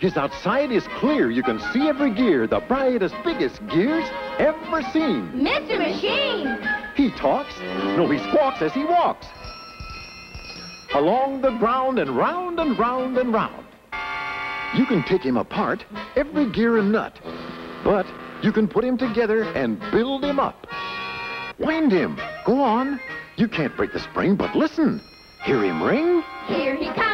His outside is clear. You can see every gear, the brightest, biggest gears ever seen. Mr. Machine! He talks. No, he squawks as he walks. Along the ground and round and round and round. You can pick him apart, every gear and nut. But you can put him together and build him up. Wind him. Go on. You can't break the spring, but listen. Hear him ring. Here he comes.